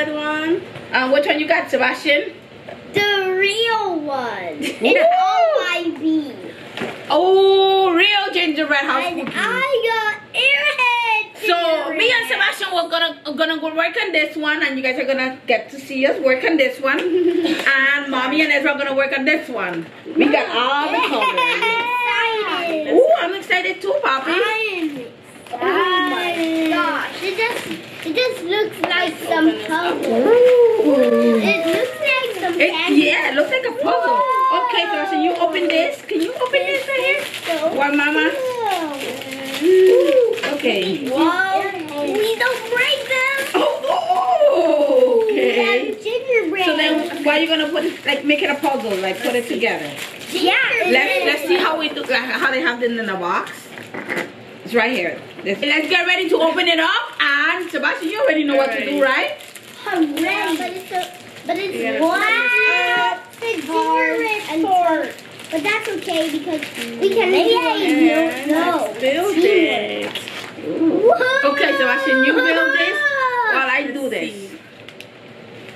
red one. Which one you got, Sebastian? The real one. It's all my bean. Oh, real gingerbread house and cookies. I got airhead. So me and Sebastian are gonna go work on this one, and you guys are gonna get to see us work on this one. And Mommy and Ezra are gonna work on this one. We got all the colors. Yeah. Oh, I'm excited too, Poppy. It just looks like some puzzle. It looks like some candy. Yeah, it looks like a puzzle. Whoa. Okay, so you open this. Can you open this right here? So why, Mama? Cool. Okay. Whoa. We don't break them. Oh, okay. Gingerbread. So then, why are you gonna put it, like, make it a puzzle, like put it together? Yeah. Let's see how we do, like, how they have them in the box. It's right here. Let's get ready to open it up, and Sebastian, you already know what to do, right? I'm ready. Yeah, but it's hard. But that's okay because we can make it. Let's build it. Whoa. Okay, Sebastian, you build this while I do this.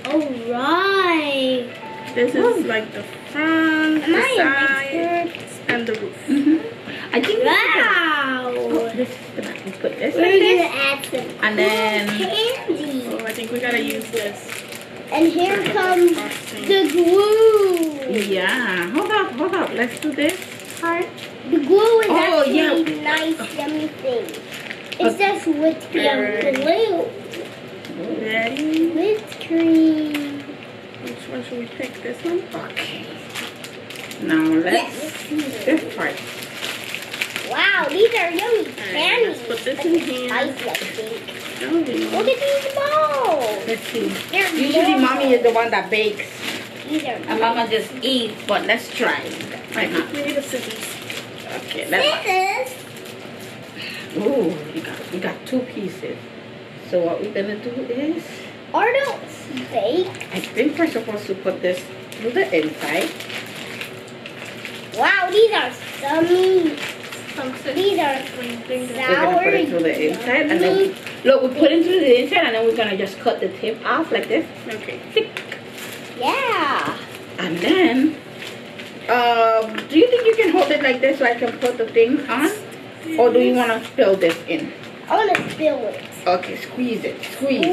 Alright. This is like the front, the side, and the roof. I think this is the back. Let's put this like this. Add some and then candy. Oh, I think we gotta use this. And here comes the glue. Yeah. Hold up. Let's do this part. The glue is actually nice, yummy thing. It says whipped cream glue. Ready? Whipped cream. Which one should we pick? This one? Okay. Now let's do this part. Wow, these are yummy candies. Let's put this in here. Look at these balls. Let's see. Usually Mommy is the one that bakes. And Mama just eats, but let's try. Right now. We need the scissors. Okay, let's. Ooh, you got two pieces. So what we're gonna do is I think we're supposed to put this through the inside. Wow, these are yummy. These are sour. Put it through the inside, and then we put it through the inside, and then we're gonna just cut the tip off like this. Okay. Yeah. And then, do you think you can hold it like this so I can put the things on, or do you wanna fill this in? I wanna fill it. Okay, squeeze it. Squeeze.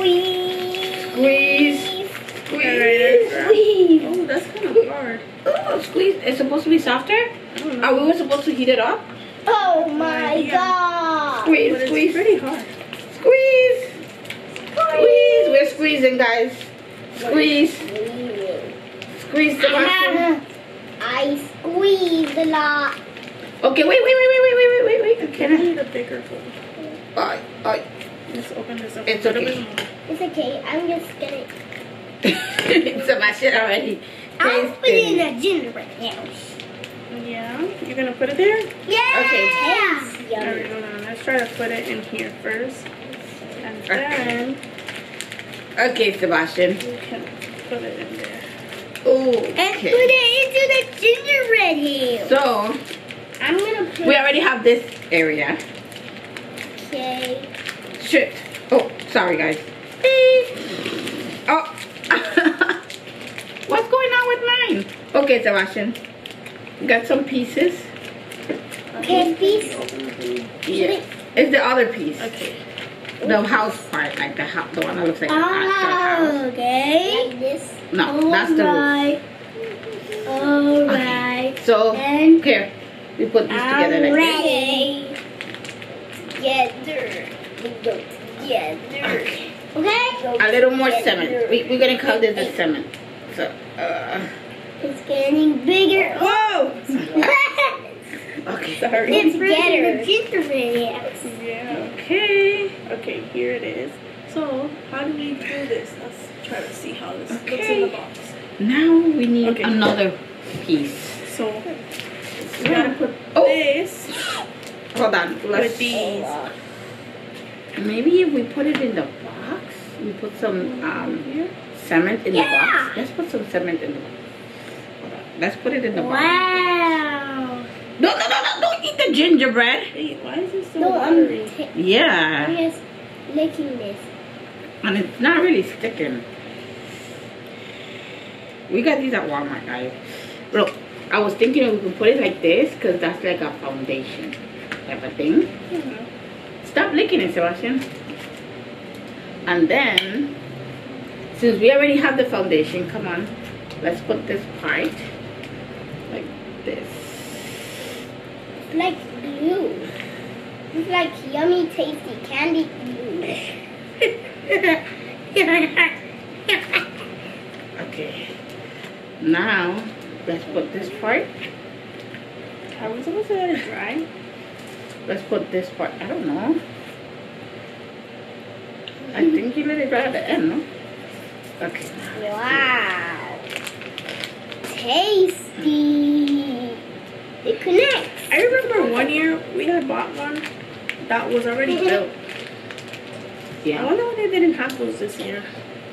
Oh, that's kind of hard. Oh, squeeze. It's supposed to be softer. We were supposed to heat it up. Oh my God! Squeeze. It's pretty hard. Squeeze. We're squeezing, guys. Squeeze the mushroom. I squeezed a lot. Okay, wait. Can I need a bigger bowl? Let's open this up. It's okay. I'm just gonna. It's a mush already. I'm putting a gingerbread house. Yeah, you're gonna put it there? Yeah! Okay, there we go. Let's try to put it in here first. And then. Okay, Sebastian. You can put it in there. Oh, okay. And put it into the gingerbread house. So, I'm gonna put. We already have this area. Okay. Shit. Oh, sorry, guys. Oh. What's going on with mine? Okay, Sebastian. Got some pieces. Okay, piece. Yeah. It's the other piece. Okay. The house part, like the one that looks like a house. Okay. Like this. No, that's the roof. All right. Okay. So here, we put these together like this. Together. Okay. A little more cement. We're gonna call this the cement. So. It's getting bigger. Whoa! Okay. Sorry. It's getting gingerbread. Yeah. Okay. Okay. Here it is. So how do we do this? Let's try to see how this looks in the box. Now we need another piece. So we gotta put this. Hold on. Let's see. Maybe if we put it in the box, we put some cement in the box. Let's put some cement in the box. Let's put it in the box. Wow. No, don't eat the gingerbread. Wait, why is it so watery? Yeah. I'm just licking this. And it's not really sticking. We got these at Walmart, guys. Look, I was thinking we could put it like this because that's like a foundation type of thing. Stop licking it, Sebastian. And then, since we already have the foundation, come on, let's put this part like this. Like glue. It's like yummy, tasty candy glue. Okay. Now, let's put this part. Are we supposed to let it dry? Let's put this part. I don't know. I think you let it dry at the end, no? Okay. Wow. Tasty. It connects. I remember one year we had bought one that was already built. Yeah. I wonder why they didn't have those this year.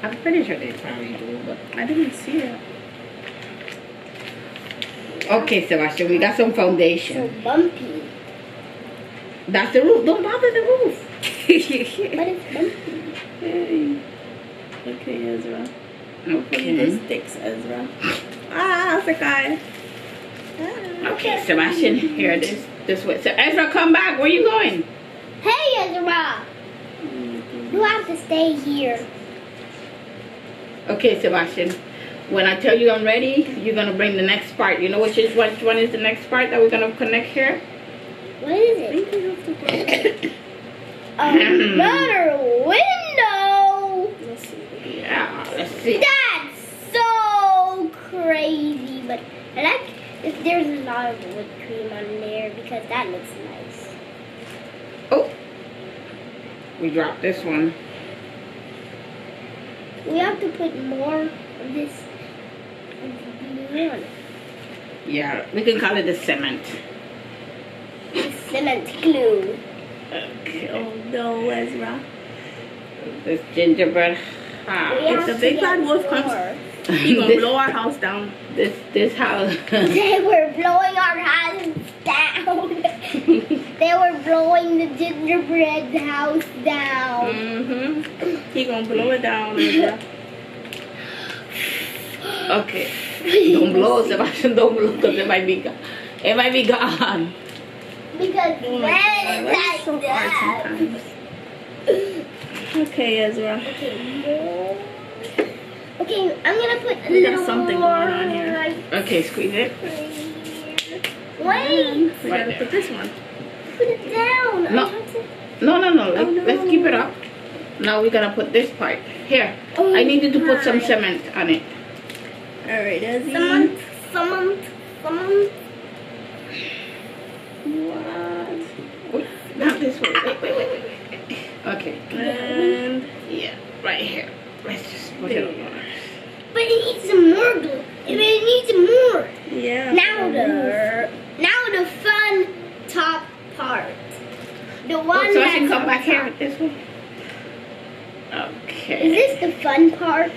I'm pretty sure they probably do, but I didn't see it. Okay, Sebastian, we got some foundation. So bumpy. That's the roof. Don't bother the roof. But it's bumpy. Hey. Okay, Ezra. Okay. This sticks, Ezra. Ah, Sakai. Ah, okay, Sebastian, here it is. This way. So, Ezra, come back. Where are you going? Hey, Ezra. You have to stay here. Okay, Sebastian. When I tell you I'm ready, you're going to bring the next part. You know which one is the next part that we're going to connect here? What is it? A motor window! Let's see. Yeah, let's see. That's so crazy. But I like if there's a lot of whipped cream on there because that looks nice. Oh! We dropped this one. We have to put more of this. Yeah, we can call it the cement. The cement glue. Okay. Oh no, Ezra. This gingerbread house. If the big bad wolf comes, he's gonna blow our house down. This house. They were blowing our house down. They were blowing the gingerbread house down. He gonna blow it down, Ezra. Okay. Don't blow, Sebastian. Don't blow because it might be gone. Because that's so hard sometimes. Okay, Ezra. Okay, I'm gonna put a little something more on here. Okay, squeeze it. Wait. We gotta put this one. Put it down. No, no. Let's keep it up. Now we're gonna put this part here. Oh, I needed to put some cement on it. All right, Ezra. Someone. What? Not this one. Wait. Okay. And yeah, right here. Let's just put it on. But it needs some more glue. It needs more. Yeah. Now the fun top part. The one so I should come back here with this one. Okay. Is this the fun part?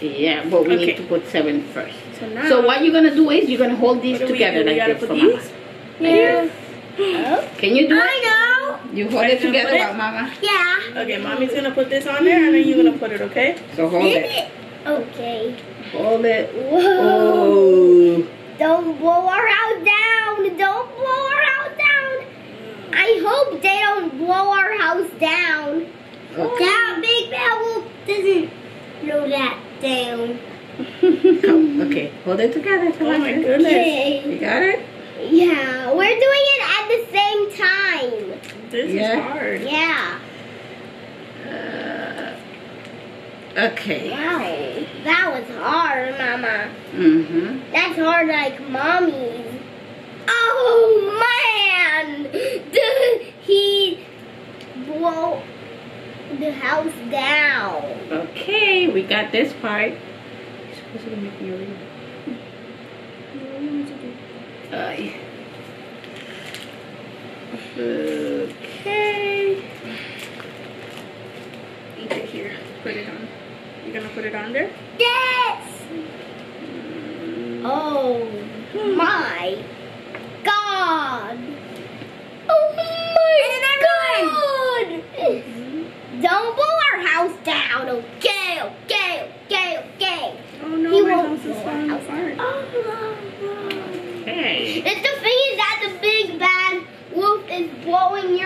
Yeah, but we need to put seven first. So what you're gonna do is you're gonna hold these together like this for Mama. Yeah. Can you do it? I know. You hold it together, Mama. Yeah. Okay, Mommy's gonna put this on there, and then you're gonna put it. Okay. So hold it. Okay. Hold it. Whoa. Oh. Don't blow our house down. Don't blow our house down. I hope they don't blow our house down. Okay. That big bad wolf doesn't blow that down. Okay, hold it together. Oh my goodness. Okay. You got it? Yeah, we're doing it at the same time. This is hard. Yeah. Okay. Wow, that was hard, Mama. That's hard like Mommy's. Oh, man. Did he blow the house down? Okay, we got this part. What's gonna make me read? Okay. Eat it here. Put it on. You're gonna put it on there? Yes! Oh my God! Oh my God! Don't blow our house down, okay? Okay. He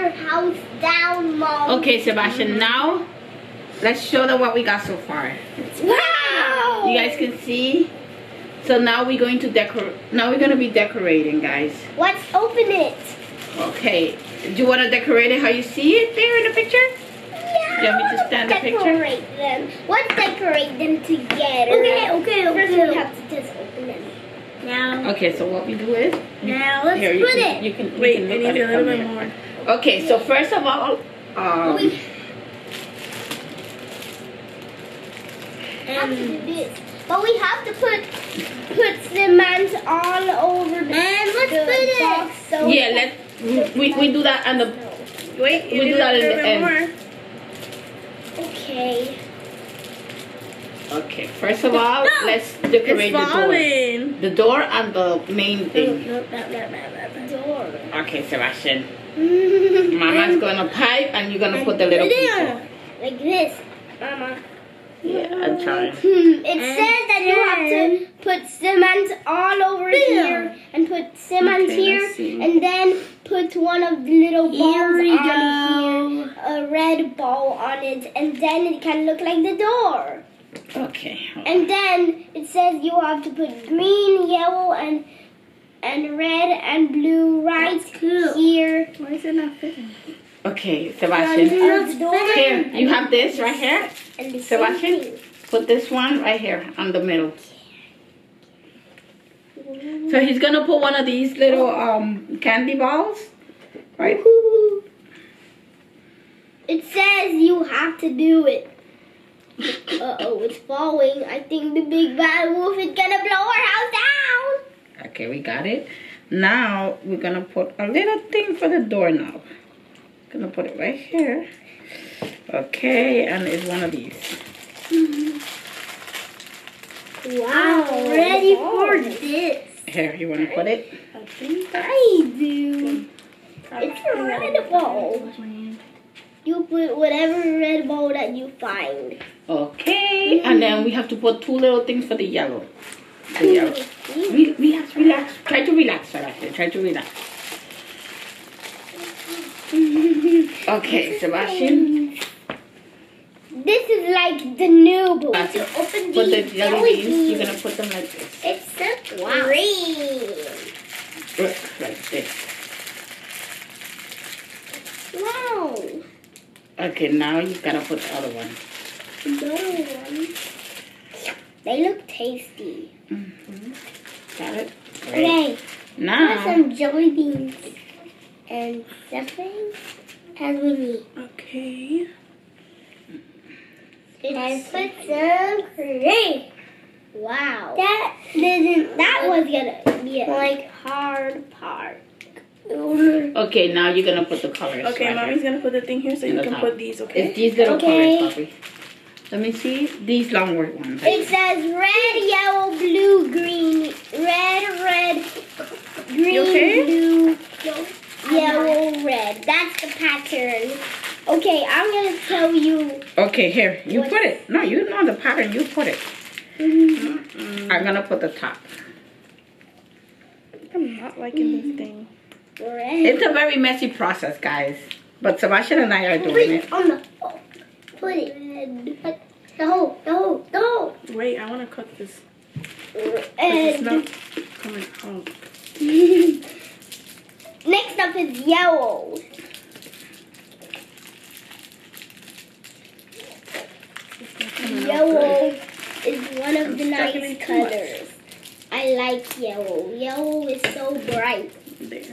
our house down, Mom. Okay, Sebastian, now let's show them what we got so far. Wow! You guys can see. So now we're going to decorate. Now we're going to be decorating, guys. Let's open it. Okay. Do you want to decorate it how you see it there in the picture? Yeah. Do you want me to stand the picture? Decorate them. Let's decorate them together. Okay, okay, okay. First we have to just open them. Now. Okay, so what we do is. Now let's here, put it. You can wait. I need a little bit more. Okay, so first of all, but we have to put cement all over the box. So yeah, we do that on the wait. We do that at the end. More. Okay. Okay. First of all, let's decorate the door and the main thing. Door. Okay, Sebastian. Mama's gonna pipe, and you're gonna put the little people. Like this, Mama. Yeah, I'm trying. It says that you have to put cement all over here and put cement here and then put one of the little balls on here, a red ball on it, and then it can look like the door. Okay. And then it says you have to put green, yellow, and red and blue right here. Why is it not fitting? Okay, Sebastian. Here, you have this right here. Sebastian, put this one right here on the middle. So he's gonna put one of these little candy balls, right? It says you have to do it. Uh-oh, it's falling. I think the big bad wolf is gonna blow our house down. Okay, we got it. Now we're gonna put a little thing for the doorknob. Gonna put it right here. Okay, and it's one of these. Wow, I'm ready for this. Here, you wanna put it? I think I do. It's a red ball. You put whatever red ball that you find. Okay, and then we have to put two little things for the yellow. The yellow. Relax, relax. Try to relax, Sebastian. Try to relax. Okay, Sebastian. This is like the new book. You open these. Put the yellow leaves. You're gonna put them like this. It's so green. Like this. Wow. Okay, now you gotta put the other one. The other one. They look tasty. Got it. Great. Now. Put some jelly beans and stuffing. As we need. Okay. Let's put some cream. Wow. That was gonna be a hard part. Okay, now you're gonna put the colors. Okay, right Mommy's gonna put the thing here so you can put these. Okay. It's these little colors, Poppy. Let me see these long-word ones. It says red, yellow, blue, green, red, green, blue. Yellow, red. That's the pattern. Okay, I'm gonna tell you. Okay, here. You put it. No, you know the pattern. You put it. I'm gonna put the top. I'm not liking this thing. Red. It's a very messy process, guys. But Sebastian and I are doing it. On the hole. Put it. Put the hole. The hole. The hole. Wait, I wanna cut this. It's not coming out. Next up is yellow. Yellow is one of the nice colors. I like yellow. Yellow is so bright. There.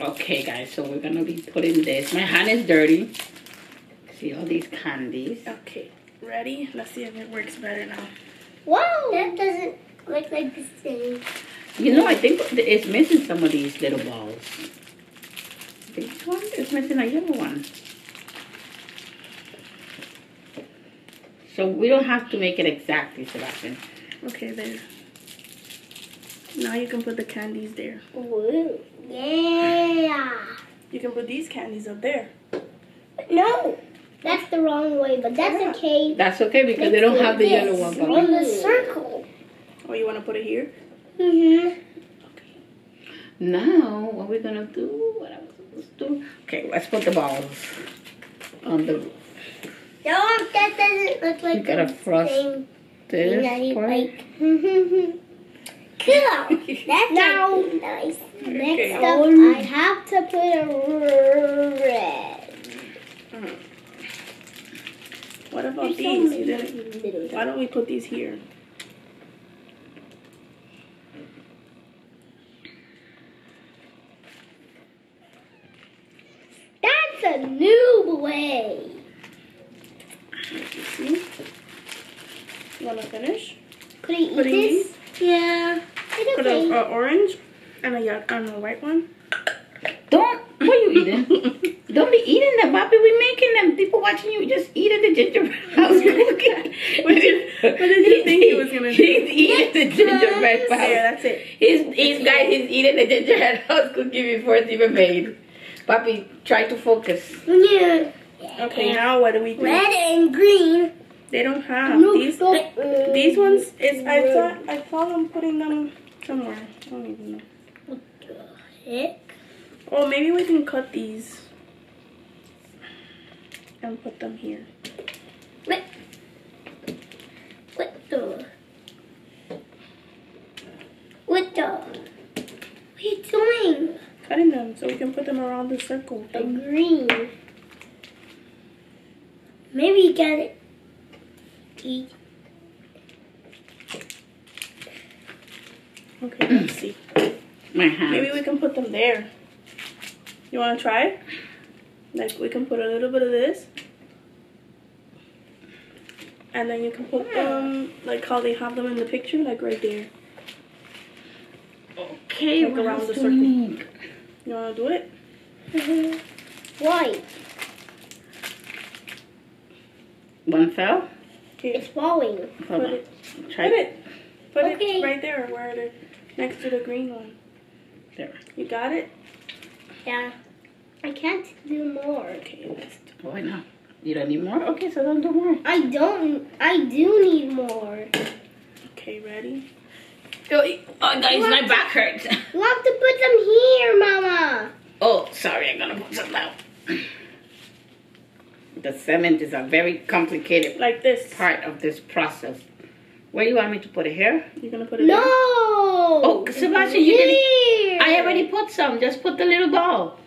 Okay, guys, so we're gonna be putting this. My hand is dirty. See all these candies. Okay, ready? Let's see if it works better now. Whoa! That doesn't look like the same. You know, I think it's missing some of these little balls. This one is missing a yellow one. So we don't have to make it exactly, Sebastian. Okay, there. Now you can put the candies there. Ooh, yeah. You can put these candies up there. No, that's the wrong way, but that's okay. That's okay because they don't have the yellow one. On the circle. Oh, you want to put it here? Okay. Now, what we're gonna do? What I was Let's do. Okay, let's put the balls on the roof. No, that doesn't look like. You gotta frost this part. Cool. That's now nice. Okay. Next up, I have to put a red. What about these? Why don't we put these here? That's a new way. See? You wanna finish? Could I eat this? Yeah. It's put okay. an orange and a white one. Don't. What are you eating? Don't be eating them, Bobby. We're making them. People watching you just eating the gingerbread house cookie. what did you think he was gonna do? He's eating the gingerbread house. Yeah, that's it. He's eating the gingerbread house cookie before it's even made. Bobby, try to focus. Yeah. Okay, now what do we do? Red and green. They don't have these ones. I thought I'm putting them somewhere. I don't even know. What the heck? Oh, maybe we can cut these and put them here. What the? What are you doing? Cutting them so we can put them around the circle. The green. Maybe you got it. Okay, let's see. Maybe we can put them there. You want to try it? Like, we can put a little bit of this. And then you can put them, like how they have them in the picture, like right there. Okay, like around the circle. You want to do it? Why? One fell? It's falling. Put it right there where it is, next to the green one. There. You got it? Yeah. I can't do more. Okay, let's do it. Why not? You don't need more? Okay, so don't do more. I do need more. Okay, ready? Oh guys, my back hurts. You have to put them here, Mama. Oh, sorry, I'm gonna put some out. The cement is a very complicated part of this process. Where do you want me to put it? Here? You're going to put it in? Oh, Sebastian, you didn't. I already put some. Just put the little ball.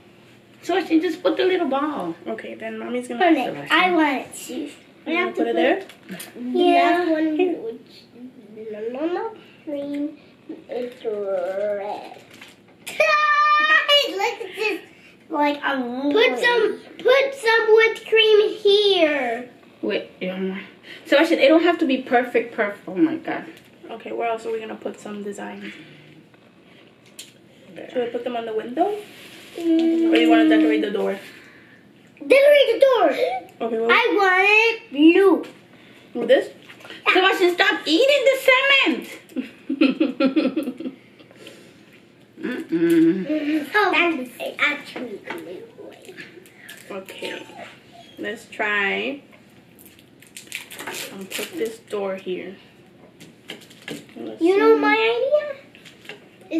Sebastian, just put the little ball. Okay, then Mommy's going to put it. I want it. You have to put it there? Yeah. One green, it's red. Look at this. Like put some whipped cream here. Wait, so actually it don't have to be perfect. Oh my god. Okay, where else are we gonna put some designs? Should we put them on the window? Or do you wanna decorate the door? Decorate the door. Okay. Well, I want it blue. With this? Yeah. Sebastian, stop eating the cement. Oh, that's actually blue. Okay, let's try and put this door here. You know my idea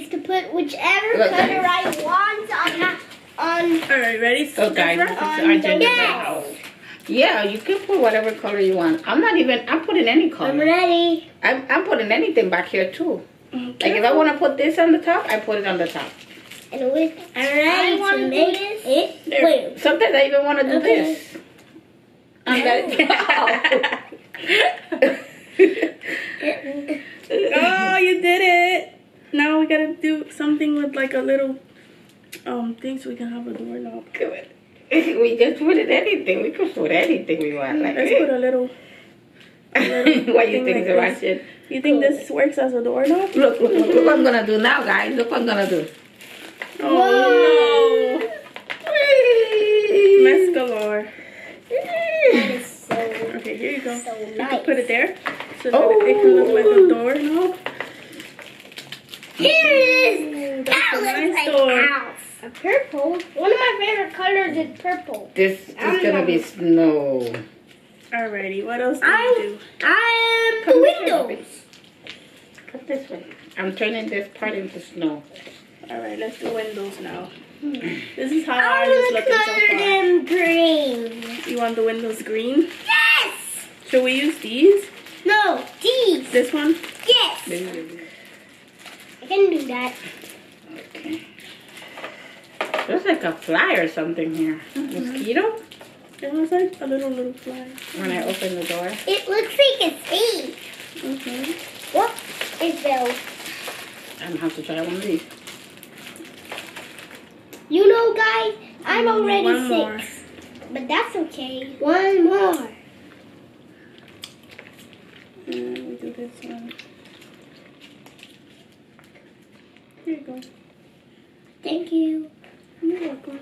is to put whichever color I want on that. All right, ready? So guys, this is our gingerbread house. Yeah, you can put whatever color you want. I'm putting any color. I'm ready. I'm putting anything back here too. Okay. Like if I want to put this on the top, I put it on the top. And with I want to make it. Sometimes I even want to do this. I'm oh, you did it! Now we gotta do something with like a little thing so we can have a doorknob. We just put it anything. We could put anything we want. Like let's put a little. What do you think, Sebastian? You think this works as a doorknob? Look what I'm gonna do now, guys. Look what I'm gonna do. Oh no! Mess galore. That is so okay, here you go. So nice. You can put it there so that it can look like a doorknob. Here it is. That looks like a house. A purple. One of my favorite colors is purple. This is gonna be snow. Alrighty, what else do you do? The windows. Cut this one. I'm turning this part into snow. Alright, let's do windows now. This is how ours is looking so far. I want them green. You want the windows green? Yes! Should we use these? No, these. This one? Yes. Maybe. I can do that. Okay. There's like a fly or something here. Mm-hmm. Mosquito? It was like a little fly. When I open the door. It looks like a seed. Mm-hmm. What is that? I'm gonna have to try one of these. You know, guys, I'm already six. More. But that's okay. One more. And we do this one. Here you go. Thank you. You're welcome.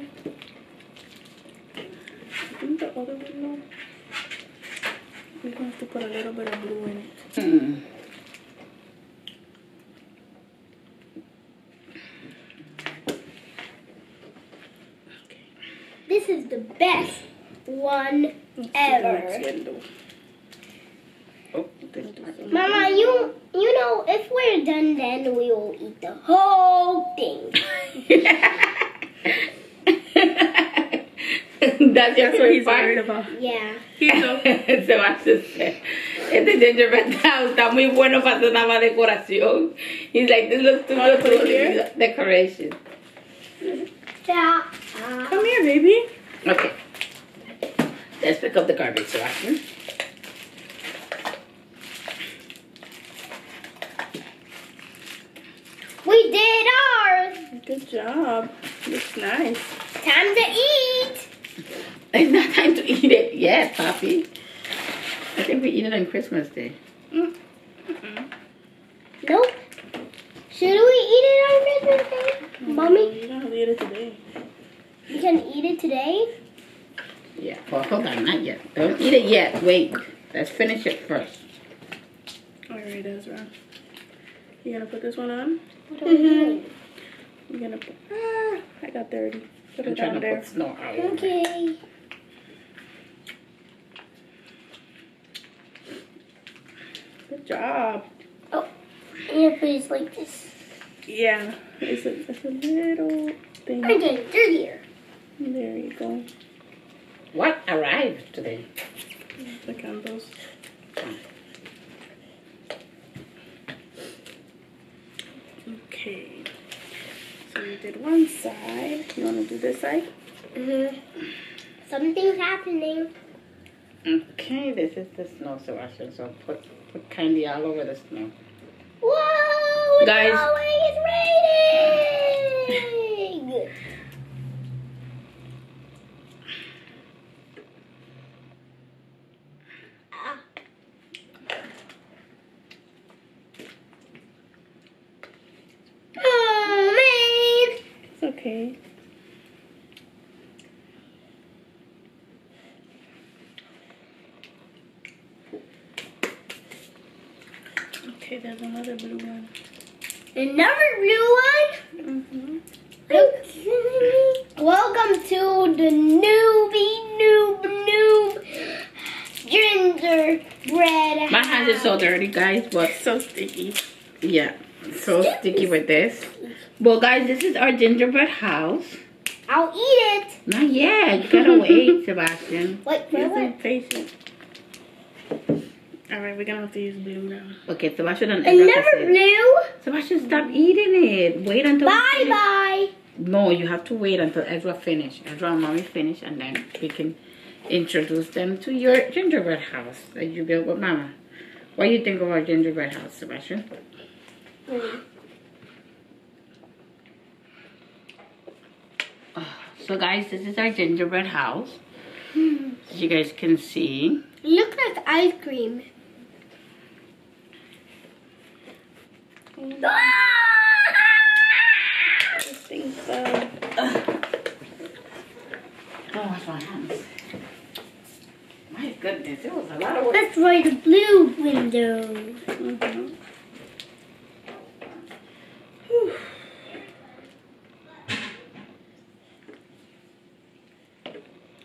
I think the other window, we're going to have to put a little bit of blue in it. Mm. This is the best one ever. Oh, Mama, you know, if we're done, then we will eat the whole thing. That's what he's worried about. Yeah. He's okay. Se va a hacer. Este gingerbread house está muy bueno para hacer una decoración. He's like, this looks too good for decoration. Yeah. Come here, baby. Okay. Let's pick up the garbage, so right? We did ours. Good job. Looks nice. Time to eat. It's not time to eat it yet, Poppy. I think we eat it on Christmas Day. Mm-hmm. Nope. Should we eat it on Christmas Day? Mm-hmm. Mommy? You don't have to eat it today. You can eat it today? Yeah. Well, hold on. Not yet. Don't eat it yet. Wait. Let's finish it first. All right, Ezra. You gonna put this one on? What do we do? You're gonna put... Ah, I got dirty. Put it down there. Okay. Good job. Oh. Yeah, please like this. Yeah. It's a little thing. I'm getting dirtier. There you go. What arrived today? The candles. Okay. So we did one side. You want to do this side? Mm-hmm. Something's happening. Okay, this is the snow, Sebastian. So put candy all over the snow. Whoa! It's guys. It's raining! Oh, man! It's okay. Okay, there's another blue one. Another blue one? Mm-hmm. Welcome to the noob gingerbread. My hands are so dirty, guys, but so sticky. Yeah, so sticky with this. Well, guys, this is our gingerbread house. I'll eat it. Not yet. You gotta wait, Sebastian. Wait for what? Patient. Alright, we're gonna have to use blue now. Okay, Sebastian and Ezra. Another blue? Sebastian, stop eating it. Wait until. Bye bye. No, you have to wait until Ezra finish. Ezra and Mommy finish, and then we can introduce them to your gingerbread house that you built with Mama. What do you think of our gingerbread house, Sebastian? So, guys, this is our gingerbread house. As you guys can see. Look at the ice cream. This thing fell. Oh, wash my hands. My goodness, it was a lot of work. Let's try the blue window. Mm-hmm.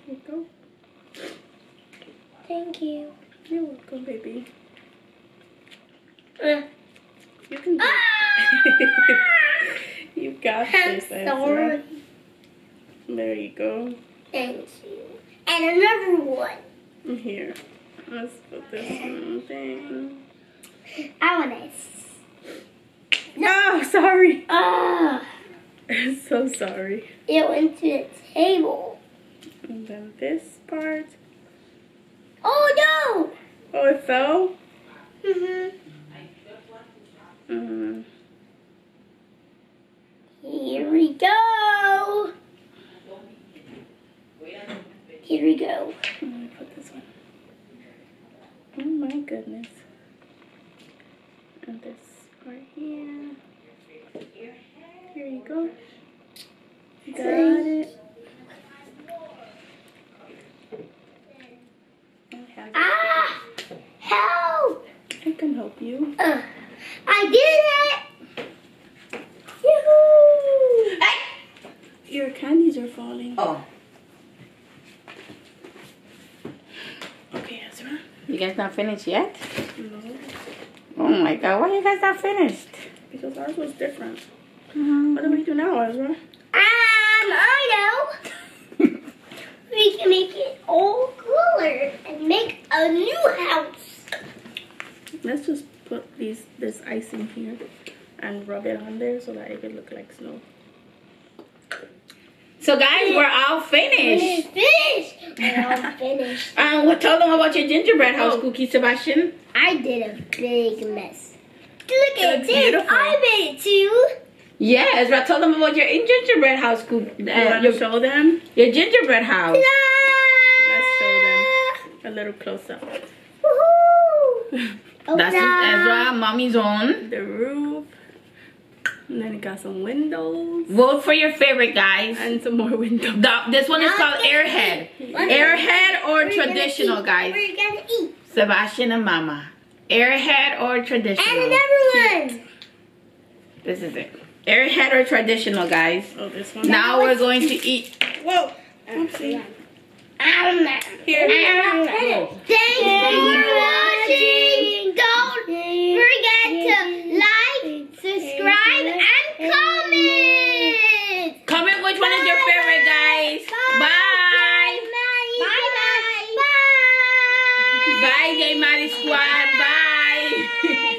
There you go. Thank you. You're welcome, baby. You can do it. You got this, Ezra. There you go. Thank you. And another one. Here. Let's put this one thing. I want this. No, sorry. I'm so sorry. It went to the table. And then this part. Oh, no. Oh, it fell? Mm-hmm. Mm-hmm. Here we go. Here we go. I'm going to put this one. Oh, my goodness. And this right here. Here you go. Got it. Ah! Help! I can help you. I did it! Yoo-hoo! Ah! Your candies are falling. Oh. Okay, Ezra. You guys not finished yet? No. Oh my God, why are you guys not finished? Because ours was different. What do we do now, Ezra? I know. We can make it all cooler and make a new house. Let's just put this icing here and rub it on there so that it would look like snow. So guys, we're all finished. We're all finished. Well, tell them about your gingerbread house cookie, Sebastian. I did a big mess. Look at this. I made it too. Yeah, Ezra, tell them about your gingerbread house cookie. You want to show them? Your gingerbread house. Let's show them. A little close up. Woohoo! That's Ezra, mommy's on. The roof. And then it got some windows. Vote for your favorite, guys. And some more windows. This one is called Airhead. Airhead or traditional, guys? We're gonna eat. Sebastian and Mama. Airhead or traditional? And another one. This is it. Airhead or traditional, guys? Oh, this one. Now we're going to eat. Whoa. Oopsie. Here. Whoa. Thanks for watching. Don't forget to like, subscribe, and comment. Comment which one is your favorite, guys. Bye. Bye. Bye, Yeimari Squad. Bye.